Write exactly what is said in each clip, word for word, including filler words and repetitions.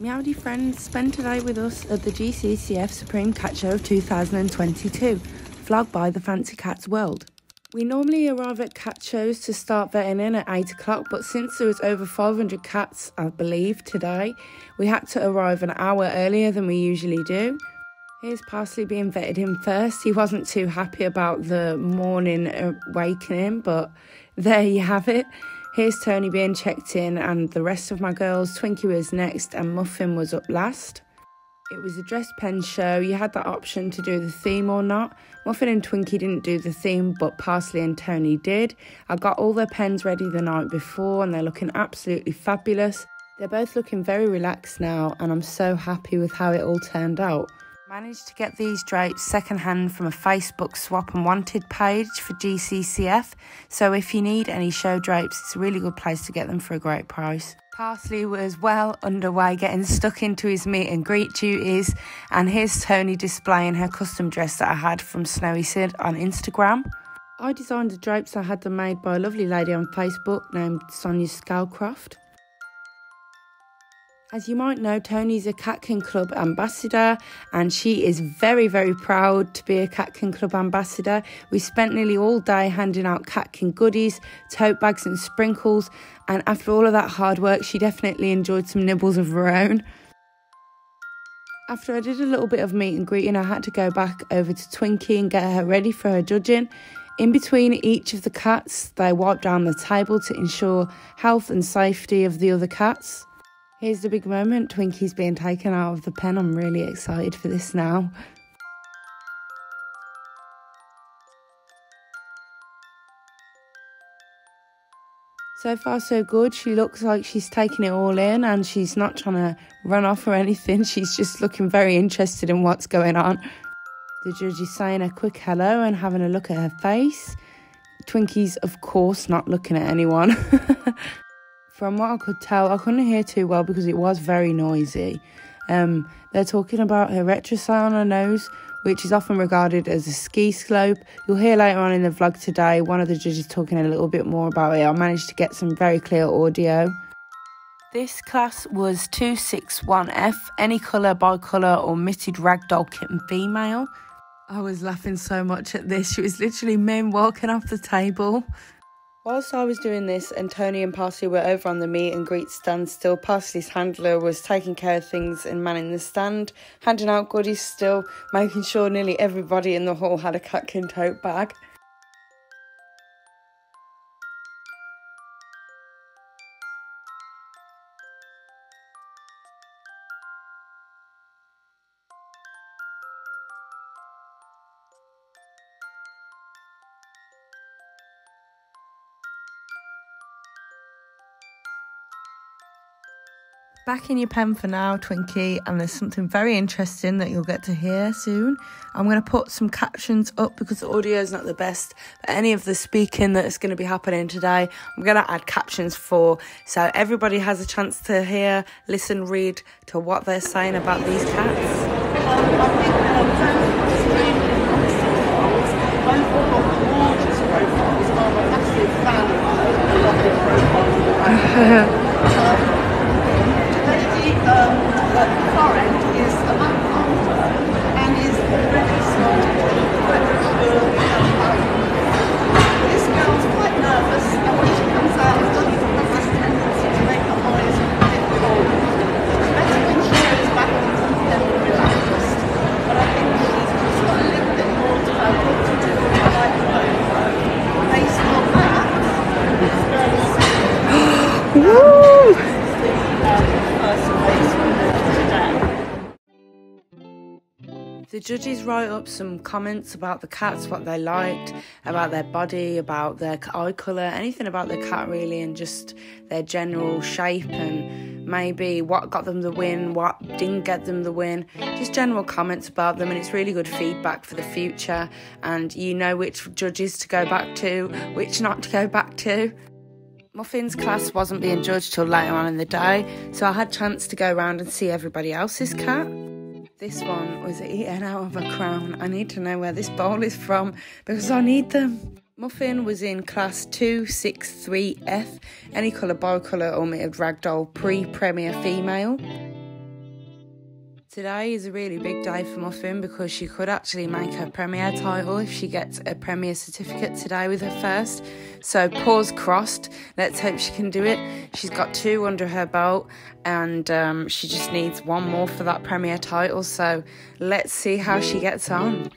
Meowdy friends, spend tonight with us at the G C C F Supreme Cat Show of two thousand twenty-two, vlogged by the Fancy Cats World. We normally arrive at cat shows to start vetting in at eight o'clock, but since there was over five hundred cats, I believe, today, we had to arrive an hour earlier than we usually do. Here's Parsley being vetted in first. He wasn't too happy about the morning awakening, but there you have it. Here's Tony being checked in and the rest of my girls. Twinkie was next and Muffin was up last. It was a dress pen show. You had that option to do the theme or not. Muffin and Twinkie didn't do the theme, but Parsley and Tony did. I got all their pens ready the night before and they're looking absolutely fabulous. They're both looking very relaxed now and I'm so happy with how it all turned out. Managed to get these drapes secondhand from a Facebook swap and wanted page for G C C F, so if you need any show drapes, it's a really good place to get them for a great price. Parsley was well underway getting stuck into his meet and greet duties, and here's Tony displaying her custom dress that I had from Snowy Sid on Instagram. I designed the drapes. I had them made by a lovely lady on Facebook named Sonia Scalcroft. As you might know, Tony's a Katkin Club ambassador and she is very, very proud to be a Katkin Club ambassador. We spent nearly all day handing out Katkin goodies, tote bags and sprinkles, and after all of that hard work, she definitely enjoyed some nibbles of her own. After I did a little bit of meet and greeting, I had to go back over to Twinkie and get her ready for her judging. In between each of the cats, they wiped down the table to ensure health and safety of the other cats. Here's the big moment, Twinkie's being taken out of the pen. I'm really excited for this now. So far so good, she looks like she's taking it all in and she's not trying to run off or anything, she's just looking very interested in what's going on. The judge is saying a quick hello and having a look at her face. Twinkie's of course not looking at anyone. From what I could tell, I couldn't hear too well because it was very noisy. Um, they're talking about her retrocile on her nose, which is often regarded as a ski slope. You'll hear later on in the vlog today, one of the judges talking a little bit more about it. I managed to get some very clear audio. This class was two six one F, any colour, bicolour or mitted ragdoll kitten female. I was laughing so much at this. She was literally Min walking off the table. Whilst I was doing this and Tony and Parsley were over on the meet and greet stand still, Parsley's handler was taking care of things and manning the stand, handing out goodies still, making sure nearly everybody in the hall had a Katkin tote bag. Back in your pen for now, Twinkie, and there's something very interesting that you'll get to hear soon. I'm going to put some captions up because the audio is not the best, but any of the speaking that's going to be happening today, I'm going to add captions for, so everybody has a chance to hear, listen, read to what they're saying about these cats. Um, but Karen is a month older and is very smart. This girl's quite nervous, and when she comes out, she has this tendency to make a noise with it all. It's better when she goes back and becomes a little relaxed, but I think she's just got a little bit more to her what to do with her life. Based on that, this girl is sick. The judges write up some comments about the cats, what they liked, about their body, about their eye colour, anything about the cat really, and just their general shape and maybe what got them the win, what didn't get them the win, just general comments about them, and it's really good feedback for the future, and you know which judges to go back to, which not to go back to. Muffin's class wasn't being judged till later on in the day, so I had a chance to go around and see everybody else's cat. This one was eating out of a crown. I need to know where this bowl is from because I need them. Muffin was in class two six three F, any colour, bicolour or mitted ragdoll pre-premier female. Today is a really big day for Muffin because she could actually make her premiere title if she gets a premiere certificate today with her first. So paws crossed, let's hope she can do it. She's got two under her belt and um, she just needs one more for that premiere title. So let's see how she gets on.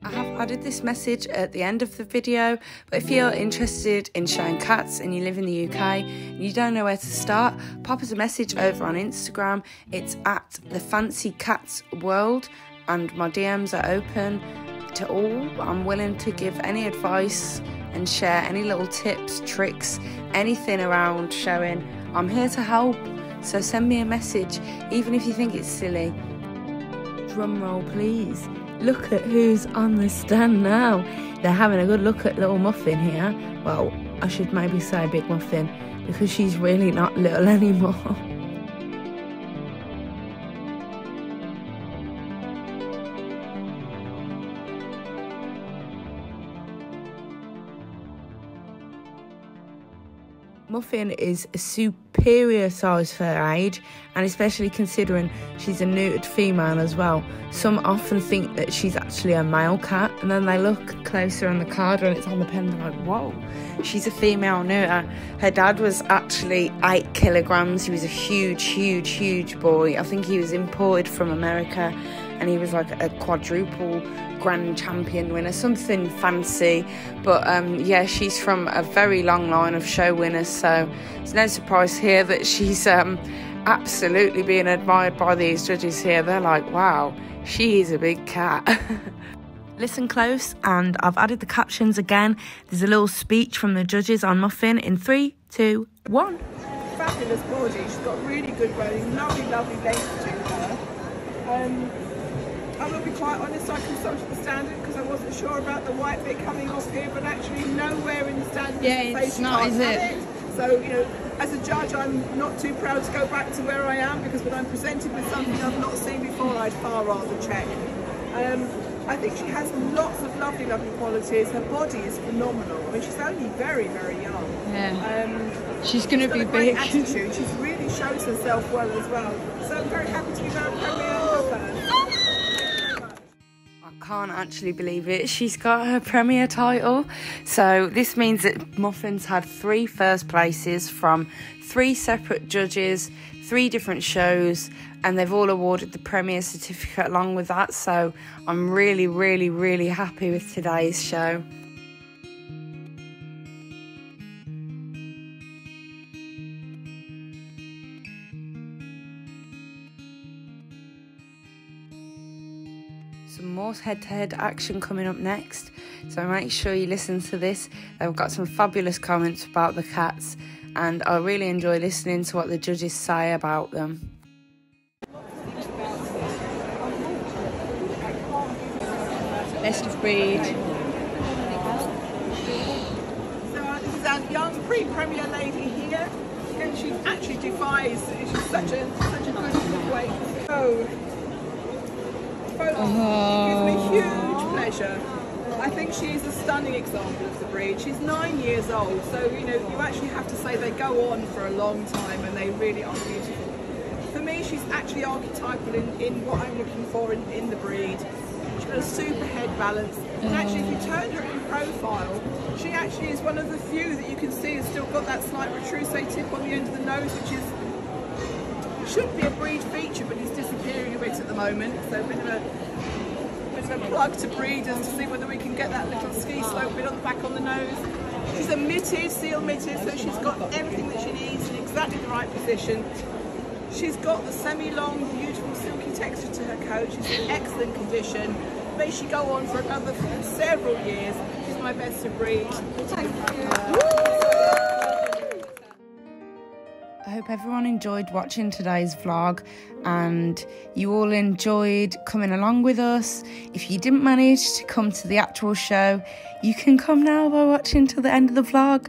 I have added this message at the end of the video, but if you're interested in showing cats and you live in the U K and you don't know where to start, pop us a message over on Instagram. It's at the Fancy Cats World, and my D Ms are open to all. I'm willing to give any advice and share any little tips, tricks, anything around showing. I'm here to help, so send me a message, even if you think it's silly. Drum roll, please. Look at who's on the stand now. They're having a good look at little Muffin here. Well, I should maybe say Big Muffin because she's really not little anymore. Muffin is a superior size for her age, and especially considering she's a neutered female as well. Some often think that she's actually a male cat, and then they look closer on the card when it's on the pen and they're like, whoa, she's a female neuter. Her dad was actually eight kilograms. He was a huge, huge, huge boy. I think he was imported from America, and he was like a quadruple grand champion winner, something fancy. But um, yeah, she's from a very long line of show winners, so it's no surprise here that she's um, absolutely being admired by these judges here. They're like, wow, she is a big cat. Listen close, and I've added the captions again. There's a little speech from the judges on Muffin in three, two, one. Fabulous body, she's got really good running, lovely, lovely length to her. Um, I'm going to be quite honest, I consulted the standard because I wasn't sure about the white bit coming off here, but actually nowhere in the standard. Yeah, it's not, is it? it? So, you know, as a judge, I'm not too proud to go back to where I am, because when I'm presented with something I've not seen before, I'd far rather check. Um, I think she has lots of lovely, lovely qualities. Her body is phenomenal. I mean, she's only very, very young. Yeah. Um, she's going to be big. She's got a great attitude. She really shows herself well as well. So I'm very happy to be back premiere. Can't actually believe it, she's got her premier title. So this means that Muffin's had three first places from three separate judges, three different shows, and they've all awarded the premier certificate along with that. So I'm really really really happy with today's show. Some more head-to-head action coming up next, so make sure you listen to this. They've got some fabulous comments about the cats, and I really enjoy listening to what the judges say about them. Best of breed. So uh, this is our young pre-premier lady here, and she actually defies. She's such a such a good weight. So. Oh. It gives me huge pleasure. I think she's a stunning example of the breed. She's nine years old, so you know you actually have to say they go on for a long time, and they really are beautiful. For me, she's actually archetypal in, in what I'm looking for in, in the breed. She's got a super head balance, and actually if you turn her in profile, she actually is one of the few that you can see has still got that slight retroussé tip on the end of the nose, which is should be a breed feature, but he's disappearing a bit at the moment. So a bit of a, a, bit of a plug to breeders to see whether we can get that little ski slope bit on the back on the nose. She's a mitted, seal mitted, so she's got everything that she needs in exactly the right position. She's got the semi-long, beautiful, silky texture to her coat. She's in excellent condition. May she go on for another several years. She's my best of breed. Thank you. I hope everyone enjoyed watching today's vlog, and you all enjoyed coming along with us. If you didn't manage to come to the actual show, you can come now by watching till the end of the vlog.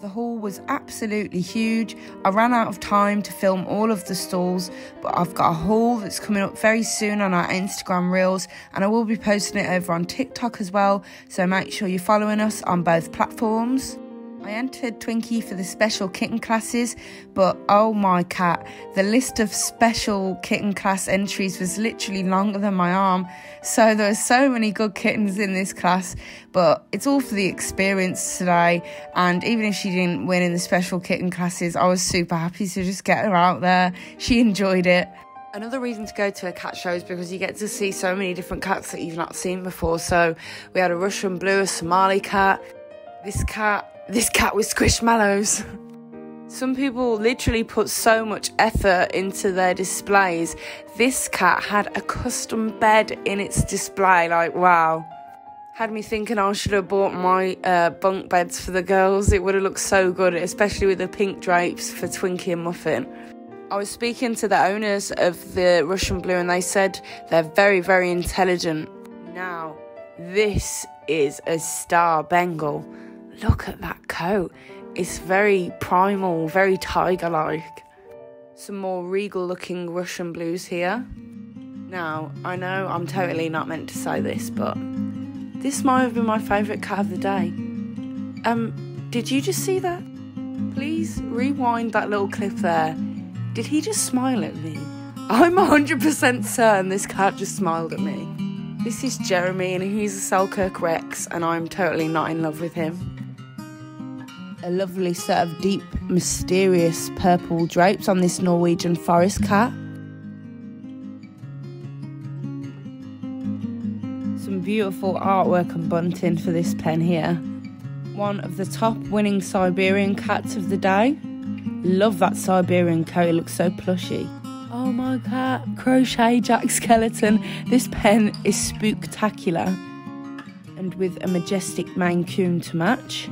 The haul was absolutely huge. I ran out of time to film all of the stalls, but I've got a haul that's coming up very soon on our Instagram Reels, and I will be posting it over on TikTok as well, so make sure you're following us on both platforms. I entered Twinkie for the special kitten classes, but oh my cat, the list of special kitten class entries was literally longer than my arm. So there are so many good kittens in this class, but it's all for the experience today. And even if she didn't win in the special kitten classes, I was super happy to just get her out there. She enjoyed it. Another reason to go to a cat show is because you get to see so many different cats that you've not seen before. So we had a Russian Blue, a Somali cat, this cat, This cat with squishmallows. Some people literally put so much effort into their displays. This cat had a custom bed in its display, like wow. Had me thinking I should have bought my uh, bunk beds for the girls. It would have looked so good, especially with the pink drapes for Twinkie and Muffin. I was speaking to the owners of the Russian Blue and they said they're very, very intelligent. Now, this is a star Bengal. Look at that coat. It's very primal, very tiger-like. Some more regal-looking Russian Blues here. Now, I know I'm totally not meant to say this, but this might have been my favourite cat of the day. Um, did you just see that? Please rewind that little clip there. Did he just smile at me? I'm one hundred percent certain this cat just smiled at me. This is Jeremy and he's a Selkirk Rex and I'm totally not in love with him. A lovely set of deep, mysterious purple drapes on this Norwegian forest cat. Some beautiful artwork and bunting for this pen here. One of the top winning Siberian cats of the day. Love that Siberian coat, it looks so plushy. Oh my cat, Crochet Jack Skeleton. This pen is spooktacular. And with a majestic Maine Coon to match.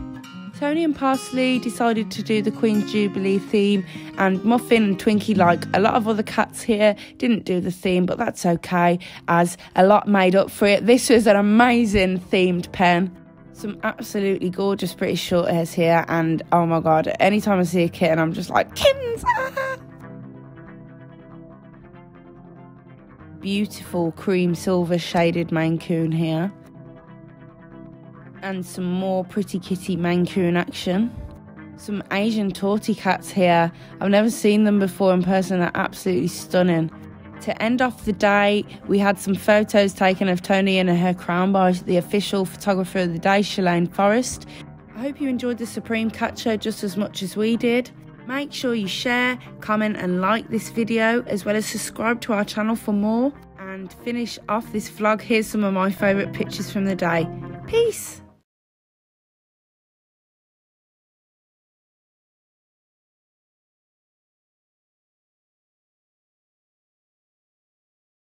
Tony and Parsley decided to do the Queen's Jubilee theme, and Muffin and Twinkie, like a lot of other cats here, didn't do the theme, but that's okay, as a lot made up for it. This was an amazing themed pen. Some absolutely gorgeous British short hairs here, and oh my god, anytime I see a kitten, I'm just like, kittens! Beautiful cream silver shaded Maine Coon here. And some more pretty kitty Maine Coon action. Some Asian tortie cats here. I've never seen them before in person. They're absolutely stunning. To end off the day, we had some photos taken of Tony and her crown by the official photographer of the day, Shalane Forrest. I hope you enjoyed the Supreme Cat Show just as much as we did. Make sure you share, comment and like this video, as well as subscribe to our channel for more. And finish off this vlog, here's some of my favourite pictures from the day. Peace!